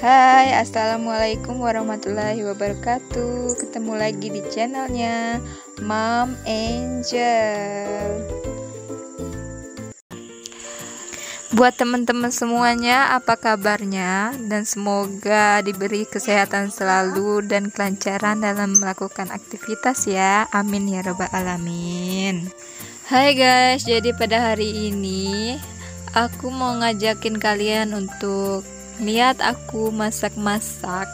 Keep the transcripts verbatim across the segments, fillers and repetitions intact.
Hai, assalamualaikum warahmatullahi wabarakatuh. Ketemu lagi di channelnya Mom Angel. Buat teman-teman semuanya, apa kabarnya? Dan semoga diberi kesehatan selalu dan kelancaran dalam melakukan aktivitas ya. Amin ya rabbal alamin. Hai guys, jadi pada hari ini aku mau ngajakin kalian untuk lihat aku masak-masak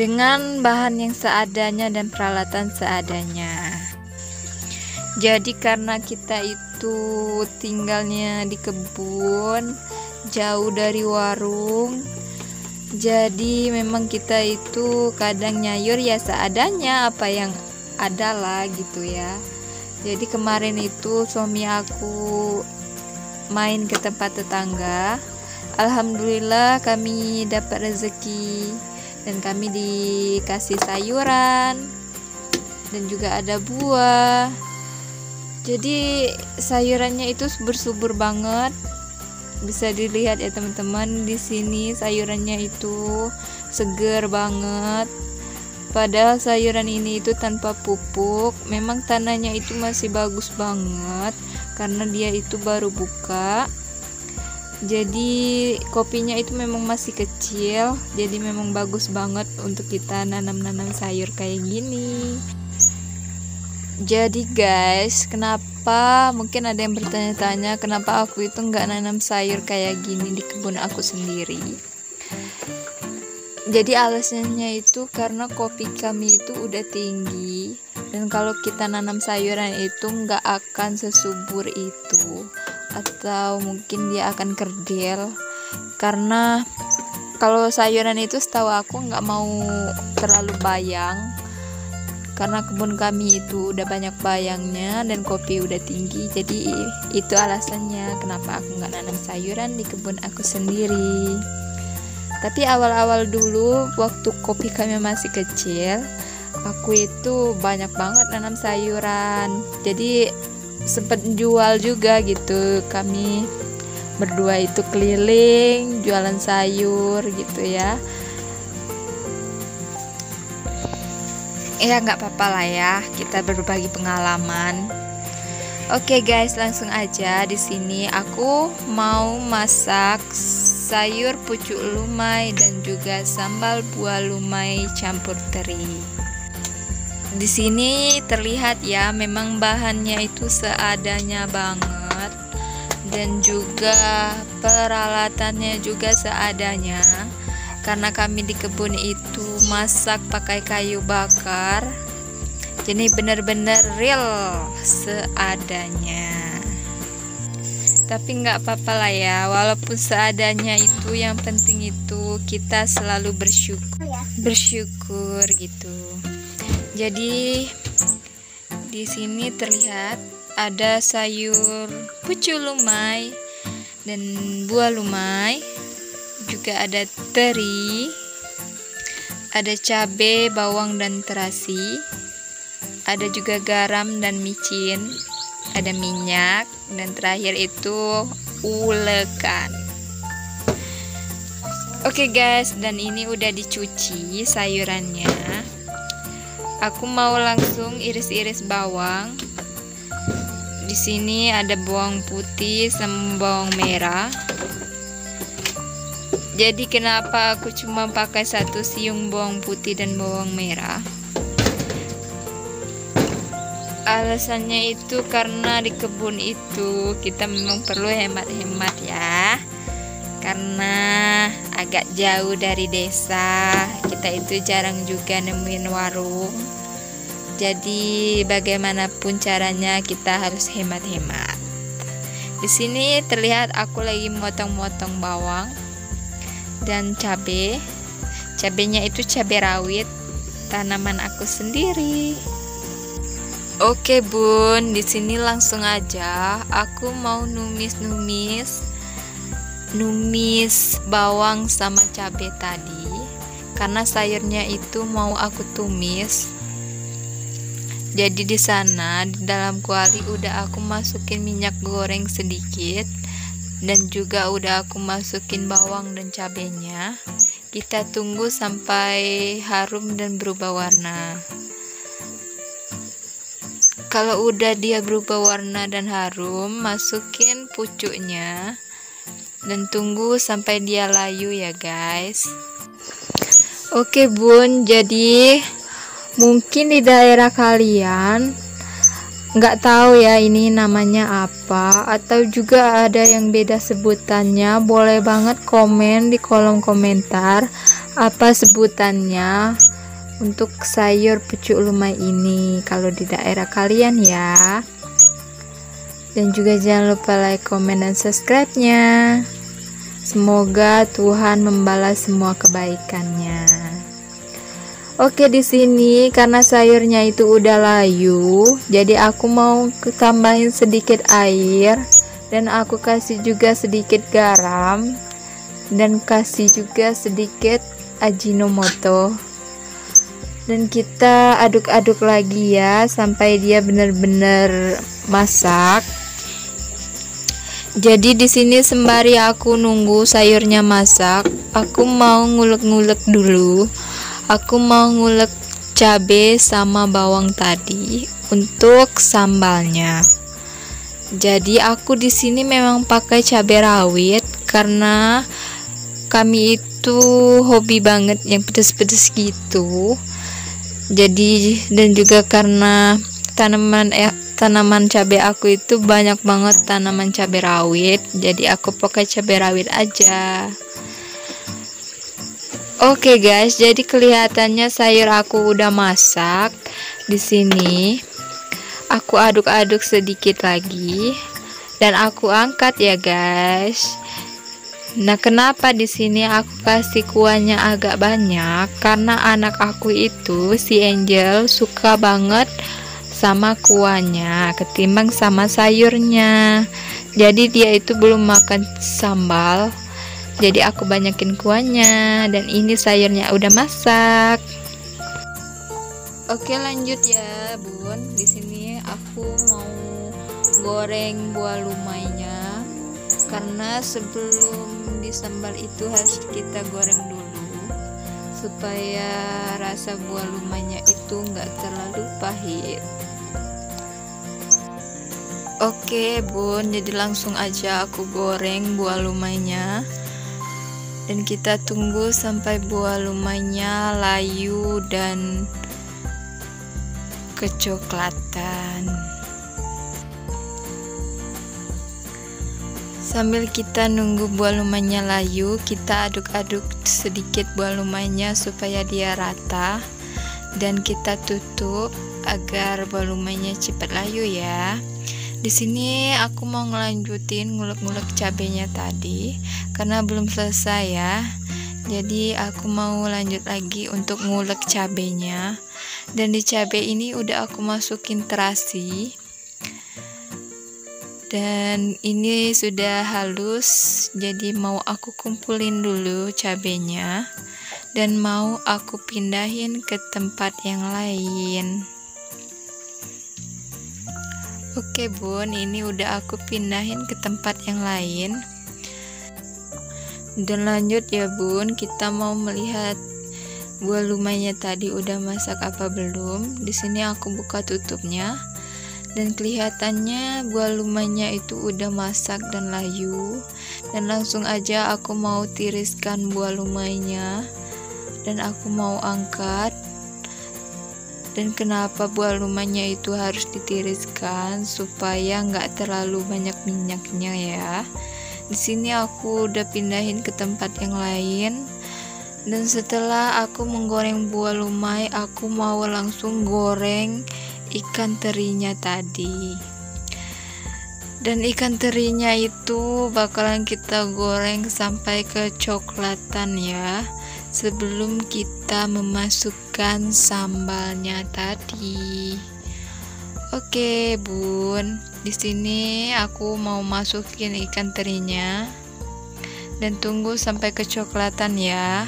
dengan bahan yang seadanya dan peralatan seadanya. Jadi karena kita itu tinggalnya di kebun, jauh dari warung, jadi memang kita itu kadang nyayur ya seadanya, apa yang ada lah gitu ya. Jadi kemarin itu suami aku main ke tempat tetangga. Alhamdulillah kami dapat rezeki dan kami dikasih sayuran dan juga ada buah. Jadi sayurannya itu subur-subur banget, bisa dilihat ya teman-teman. Di sini sayurannya itu seger banget, padahal sayuran ini itu tanpa pupuk. Memang tanahnya itu masih bagus banget karena dia itu baru buka, jadi kopinya itu memang masih kecil. Jadi memang bagus banget untuk kita nanam-nanam sayur kayak gini. Jadi guys, kenapa mungkin ada yang bertanya-tanya kenapa aku itu nggak nanam sayur kayak gini di kebun aku sendiri. Jadi alasannya itu karena kopi kami itu udah tinggi, dan kalau kita nanam sayuran itu nggak akan sesubur itu, atau mungkin dia akan kerdil. Karena kalau sayuran itu setahu aku nggak mau terlalu bayang, karena kebun kami itu udah banyak bayangnya dan kopi udah tinggi. Jadi itu alasannya kenapa aku nggak nanam sayuran di kebun aku sendiri. Tapi awal-awal dulu waktu kopi kami masih kecil, aku itu banyak banget nanam sayuran. Jadi sempat jual juga gitu. Kami berdua itu keliling jualan sayur gitu ya. Ya nggak apa-apa lah ya, kita berbagi pengalaman. Oke guys, langsung aja. Di sini aku mau masak sayur pucuk lumai dan juga sambal buah lumai campur teri. Di sini terlihat ya, memang bahannya itu seadanya banget dan juga peralatannya juga seadanya. Karena kami di kebun itu masak pakai kayu bakar, jadi benar-benar real seadanya. Tapi nggak apa-apa lah ya, walaupun seadanya itu yang penting itu kita selalu bersyukur, bersyukur gitu. Jadi di sini terlihat ada sayur pucuk lumai dan buah lumai, juga ada teri, ada cabai, bawang dan terasi, ada juga garam dan micin, ada minyak, dan terakhir itu ulekan. Oke guys, dan ini udah dicuci sayurannya. Aku mau langsung iris-iris bawang. Di sini ada bawang putih sama bawang merah. Jadi kenapa aku cuma pakai satu siung bawang putih dan bawang merah? Alasannya itu karena di kebun itu kita memang perlu hemat-hemat ya. Karena agak jauh dari desa, kita itu jarang juga nemuin warung. Jadi bagaimanapun caranya kita harus hemat-hemat. Di sini terlihat aku lagi motong-motong bawang dan cabai. Cabainya itu cabai rawit tanaman aku sendiri. Oke bun, di sini langsung aja aku mau numis-numis. Numis bawang sama cabai tadi, karena sayurnya itu mau aku tumis. Jadi di sana di dalam kuali udah aku masukin minyak goreng sedikit, dan juga udah aku masukin bawang dan cabenya. Kita tunggu sampai harum dan berubah warna. Kalau udah dia berubah warna dan harum, masukin pucuknya dan tunggu sampai dia layu ya guys. Oke bun, jadi mungkin di daerah kalian nggak tahu ya ini namanya apa, atau juga ada yang beda sebutannya. Boleh banget komen di kolom komentar apa sebutannya untuk sayur pucuk lumai ini kalau di daerah kalian ya. Dan juga jangan lupa like, komen, dan subscribe nya semoga Tuhan membalas semua kebaikannya. Oke, di sini karena sayurnya itu udah layu, jadi aku mau tambahin sedikit air dan aku kasih juga sedikit garam dan kasih juga sedikit Ajinomoto. Dan kita aduk-aduk lagi ya sampai dia benar-benar masak. Jadi di sini sembari aku nunggu sayurnya masak, aku mau ngulek-ngulek dulu. Aku mau ngulek cabe sama bawang tadi untuk sambalnya. Jadi aku di sini memang pakai cabe rawit karena kami itu hobi banget yang pedes-pedes gitu. Jadi dan juga karena tanaman eh, tanaman cabe aku itu banyak banget tanaman cabe rawit, jadi aku pakai cabe rawit aja. Oke guys, jadi kelihatannya sayur aku udah masak. Di sini aku aduk-aduk sedikit lagi dan aku angkat ya guys. Nah, kenapa di sini aku kasih kuahnya agak banyak? Karena anak aku itu si Angel suka banget sama kuahnya ketimbang sama sayurnya. Jadi dia itu belum makan sambal. Jadi aku banyakin kuahnya. Dan ini sayurnya udah masak. Oke, lanjut ya bun. Di sini aku mau goreng buah lumainya karena sebelum disambal itu harus kita goreng dulu supaya rasa buah lumainya itu nggak terlalu pahit. Oke bun, jadi langsung aja aku goreng buah lumainya. Dan kita tunggu sampai buah lumainya layu dan kecoklatan. Sambil kita nunggu buah lumainya layu, kita aduk-aduk sedikit buah lumainya supaya dia rata. Dan kita tutup agar buah lumainya cepat layu ya. Di sini aku mau ngelanjutin ngulek-ngulek cabenya tadi karena belum selesai ya. Jadi aku mau lanjut lagi untuk ngulek cabenya. Dan di cabe ini udah aku masukin terasi. Dan ini sudah halus, jadi mau aku kumpulin dulu cabenya dan mau aku pindahin ke tempat yang lain. Oke bun, ini udah aku pindahin ke tempat yang lain. Dan lanjut ya bun, kita mau melihat buah lumainya tadi udah masak apa belum. Di sini aku buka tutupnya dan kelihatannya buah lumainya itu udah masak dan layu. Dan langsung aja aku mau tiriskan buah lumainya dan aku mau angkat. Dan kenapa buah lumainya itu harus ditiriskan supaya nggak terlalu banyak minyaknya ya. Di sini aku udah pindahin ke tempat yang lain. Dan setelah aku menggoreng buah lumai, aku mau langsung goreng ikan terinya tadi. Dan ikan terinya itu bakalan kita goreng sampai kecoklatan ya, sebelum kita memasukkan sambalnya tadi. Oke bun, di sini aku mau masukin ikan terinya dan tunggu sampai kecoklatan ya.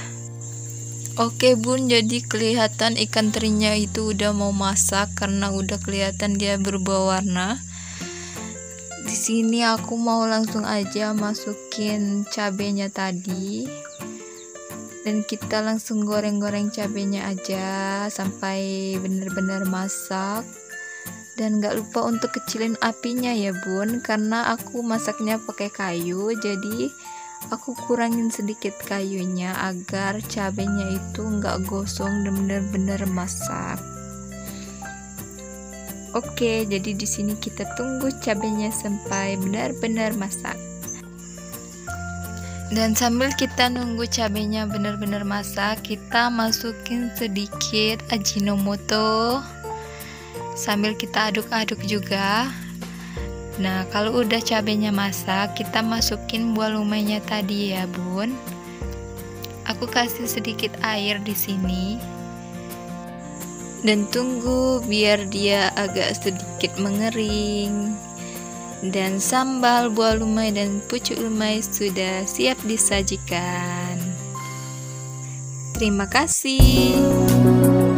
Oke bun, jadi kelihatan ikan terinya itu udah mau masak karena udah kelihatan dia berubah warna. Di sini aku mau langsung aja masukin cabenya tadi, dan kita langsung goreng-goreng cabenya aja sampai benar-benar masak. Dan gak lupa untuk kecilin apinya ya bun, karena aku masaknya pakai kayu, jadi aku kurangin sedikit kayunya agar cabenya itu nggak gosong dan bener-bener masak. Oke, jadi di sini kita tunggu cabenya sampai benar-benar masak. Dan sambil kita nunggu cabenya benar-benar masak, kita masukin sedikit Ajinomoto sambil kita aduk-aduk juga. Nah, kalau udah cabenya masak, kita masukin buah lumainya tadi ya, Bun. Aku kasih sedikit air di sini. Dan tunggu biar dia agak sedikit mengering. Dan sambal buah lumai dan pucuk lumai sudah siap disajikan. Terima kasih.